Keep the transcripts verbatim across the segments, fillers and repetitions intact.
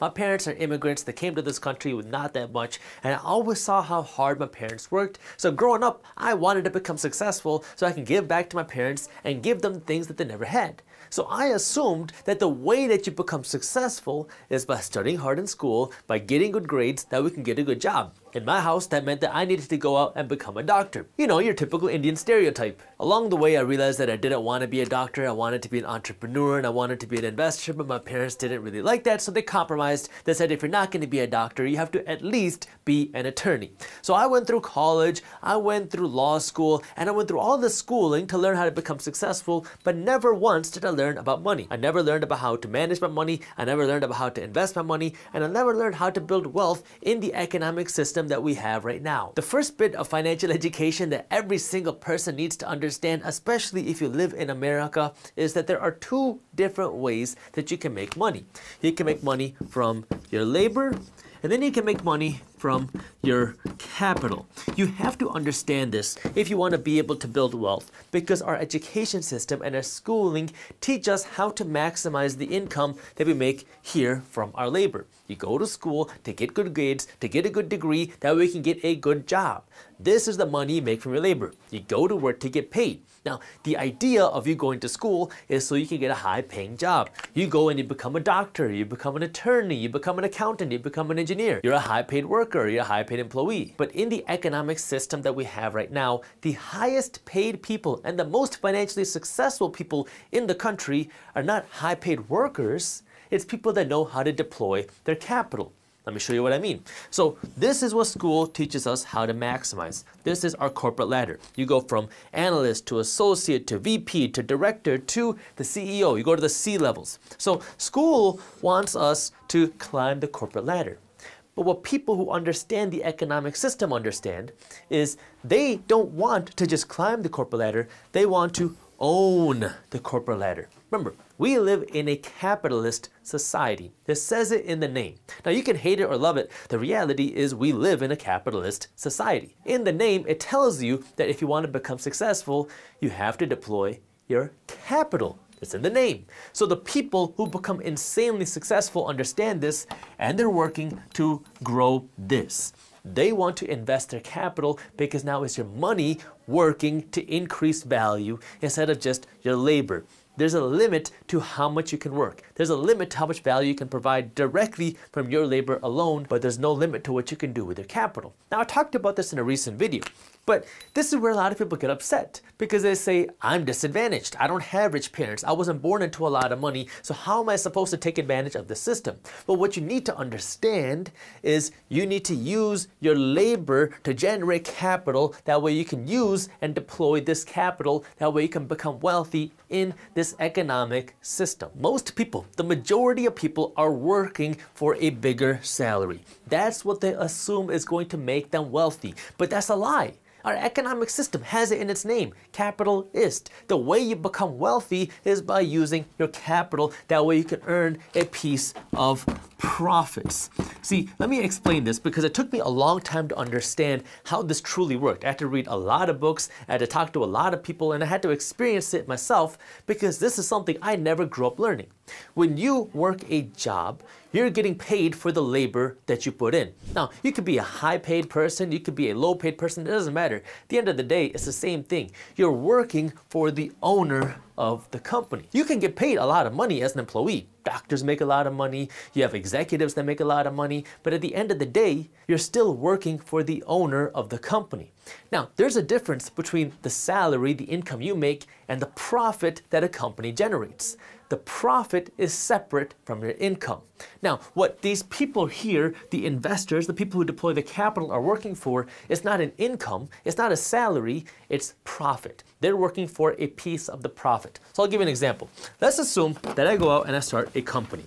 My parents are immigrants that came to this country with not that much, and I always saw how hard my parents worked. So growing up, I wanted to become successful so I can give back to my parents and give them things that they never had. So I assumed that the way that you become successful is by studying hard in school, by getting good grades, that we can get a good job. In my house, that meant that I needed to go out and become a doctor. You know, your typical Indian stereotype. Along the way, I realized that I didn't want to be a doctor, I wanted to be an entrepreneur, and I wanted to be an investor, but my parents didn't really like that, so they compromised. They said, if you're not going to be a doctor, you have to at least be an attorney. So I went through college, I went through law school, and I went through all this schooling to learn how to become successful, but never once did I learn about money. I never learned about how to manage my money, I never learned about how to invest my money, and I never learned how to build wealth in the economic system that we have right now. The first bit of financial education that every single person needs to understand, especially if you live in America, is that there are two different ways that you can make money. You can make money from your labor, and then you can make money from your capital. You have to understand this if you want to be able to build wealth, because our education system and our schooling teach us how to maximize the income that we make here from our labor. You go to school to get good grades, to get a good degree, that way you can get a good job. This is the money you make from your labor. You go to work to get paid. Now, the idea of you going to school is so you can get a high-paying job. You go and you become a doctor, you become an attorney, you become an accountant, you become an engineer. You're a high-paid worker. Or you're a high-paid employee. But in the economic system that we have right now, the highest paid people and the most financially successful people in the country are not high-paid workers, it's people that know how to deploy their capital. Let me show you what I mean. So this is what school teaches us how to maximize. This is our corporate ladder. You go from analyst to associate to V P to director to the C E O. You go to the C levels. So school wants us to climb the corporate ladder. But what people who understand the economic system understand is they don't want to just climb the corporate ladder, they want to own the corporate ladder. Remember, we live in a capitalist society. This says it in the name. Now, you can hate it or love it. The reality is we live in a capitalist society. In the name, it tells you that if you want to become successful, you have to deploy your capital. It's in the name. So the people who become insanely successful understand this, and they're working to grow this. They want to invest their capital because now it's your money working to increase value instead of just your labor. There's a limit to how much you can work. There's a limit to how much value you can provide directly from your labor alone, but there's no limit to what you can do with your capital. Now, I talked about this in a recent video, but this is where a lot of people get upset because they say, I'm disadvantaged. I don't have rich parents. I wasn't born into a lot of money, so how am I supposed to take advantage of the system? But what you need to understand is you need to use your labor to generate capital. That way you can use and deploy this capital. That way you can become wealthy in this economic system. Most people, the majority of people, are working for a bigger salary. That's what they assume is going to make them wealthy, but that's a lie. Our economic system has it in its name, capitalist. The way you become wealthy is by using your capital. That way you can earn a piece of profits. See, let me explain this because it took me a long time to understand how this truly worked. I had to read a lot of books, I had to talk to a lot of people, and I had to experience it myself because this is something I never grew up learning. When you work a job, you're getting paid for the labor that you put in. Now, you could be a high-paid person, you could be a low-paid person, it doesn't matter. At the end of the day, it's the same thing. You're working for the owner of the company. You can get paid a lot of money as an employee. Doctors make a lot of money, you have executives that make a lot of money, but at the end of the day, you're still working for the owner of the company. Now, there's a difference between the salary, the income you make, and the profit that a company generates. The profit is separate from your income. Now, what these people here, the investors, the people who deploy the capital are working for is not an income, it's not a salary, it's profit. They're working for a piece of the profit. So I'll give you an example. Let's assume that I go out and I start a company,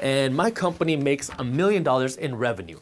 and my company makes a million dollars in revenue.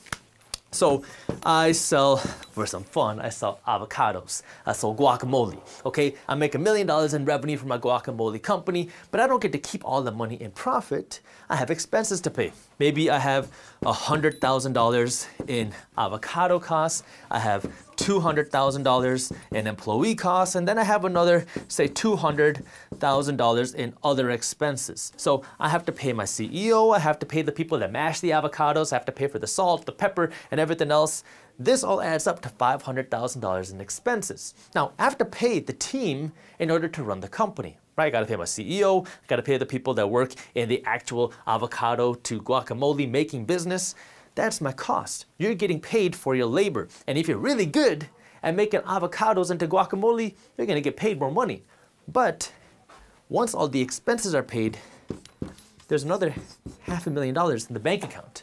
So I sell, for some fun, I sell avocados, I sell guacamole, okay? I make a million dollars in revenue from my guacamole company, but I don't get to keep all the money in profit. I have expenses to pay. Maybe I have one hundred thousand dollars in avocado costs, I have two hundred thousand dollars in employee costs, and then I have another, say, two hundred thousand dollars in other expenses. So I have to pay my C E O, I have to pay the people that mash the avocados, I have to pay for the salt, the pepper, and everything else. This all adds up to five hundred thousand dollars in expenses. Now, I have to pay the team in order to run the company. Right, I gotta pay my C E O, I gotta pay the people that work in the actual avocado to guacamole making business. That's my cost. You're getting paid for your labor. And if you're really good at making avocados into guacamole, you're gonna get paid more money. But once all the expenses are paid, there's another half a million dollars in the bank account.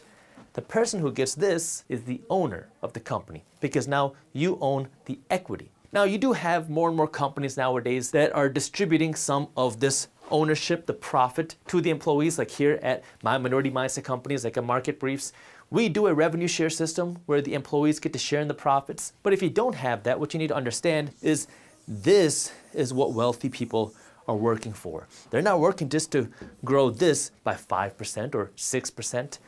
The person who gets this is the owner of the company, because now you own the equity. Now, you do have more and more companies nowadays that are distributing some of this ownership, the profit, to the employees, like here at My Minority Mindset companies, like at Market Briefs. We do a revenue share system where the employees get to share in the profits. But if you don't have that, what you need to understand is this is what wealthy people are working for. They're not working just to grow this by five percent or six percent.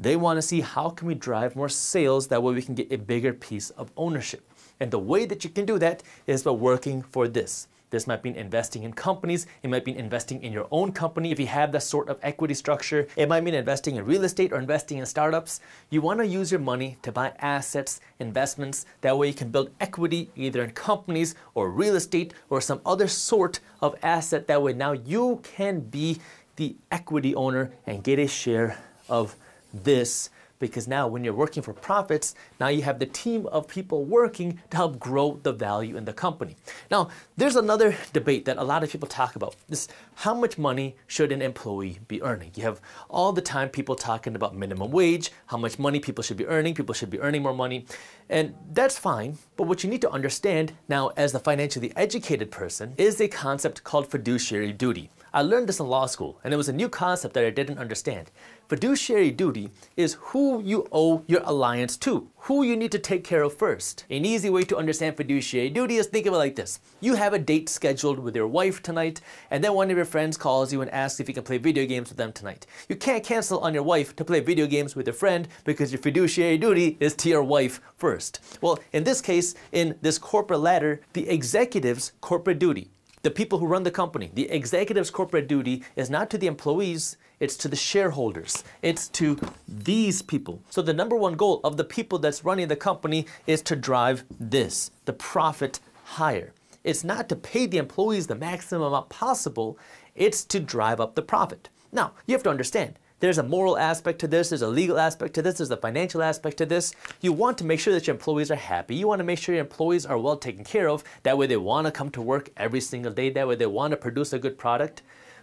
They want to see how can we drive more sales, that way we can get a bigger piece of ownership. And the way that you can do that is by working for this. This might mean investing in companies. It might mean investing in your own company if you have that sort of equity structure. It might mean investing in real estate or investing in startups. You want to use your money to buy assets, investments. That way you can build equity either in companies or real estate or some other sort of asset. That way now you can be the equity owner and get a share of this. Because now when you're working for profits, now you have the team of people working to help grow the value in the company. Now, there's another debate that a lot of people talk about. This, how much money should an employee be earning? You have all the time people talking about minimum wage, how much money people should be earning, people should be earning more money. And that's fine, but what you need to understand now as the financially educated person is a concept called fiduciary duty. I learned this in law school, and it was a new concept that I didn't understand. Fiduciary duty is who you owe your alliance to, who you need to take care of first. An easy way to understand fiduciary duty is think of it like this. You have a date scheduled with your wife tonight, and then one of your friends calls you and asks if you can play video games with them tonight. You can't cancel on your wife to play video games with your friend because your fiduciary duty is to your wife first. Well, in this case, in this corporate ladder, the executive's corporate duty, the people who run the company, the executive's corporate duty is not to the employees, it's to the shareholders. It's to these people. So the number one goal of the people that's running the company is to drive this, the profit, higher. It's not to pay the employees the maximum amount possible, it's to drive up the profit. Now, you have to understand, there's a moral aspect to this, there's a legal aspect to this, there's a financial aspect to this. You want to make sure that your employees are happy. You want to make sure your employees are well taken care of. That way they want to come to work every single day. That way they want to produce a good product.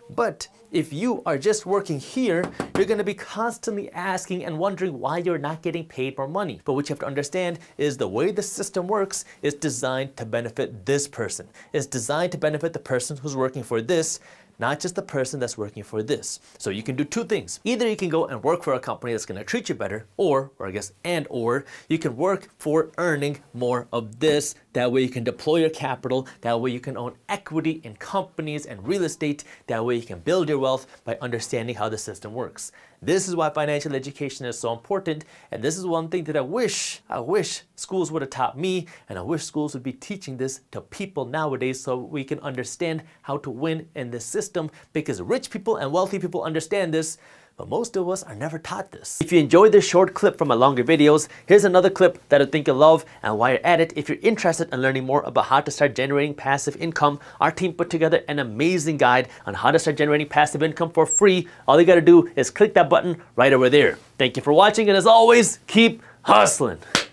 But if you are just working here, you're going to be constantly asking and wondering why you're not getting paid more money. But what you have to understand is the way the system works is designed to benefit this person. It's designed to benefit the person who's working for this, not just the person that's working for this. So you can do two things. Either you can go and work for a company that's gonna treat you better, or, or I guess, and or, you can work for earning more of this. That way you can deploy your capital. That way you can own equity in companies and real estate. That way you can build your wealth by understanding how the system works. This is why financial education is so important. And this is one thing that I wish, I wish schools would have taught me, and I wish schools would be teaching this to people nowadays so we can understand how to win in this system, because rich people and wealthy people understand this, but most of us are never taught this. If you enjoyed this short clip from my longer videos, here's another clip that I think you'll love. And while you're at it, if you're interested in learning more about how to start generating passive income, our team put together an amazing guide on how to start generating passive income for free. All you gotta do is click that button right over there. Thank you for watching, and as always, keep hustling.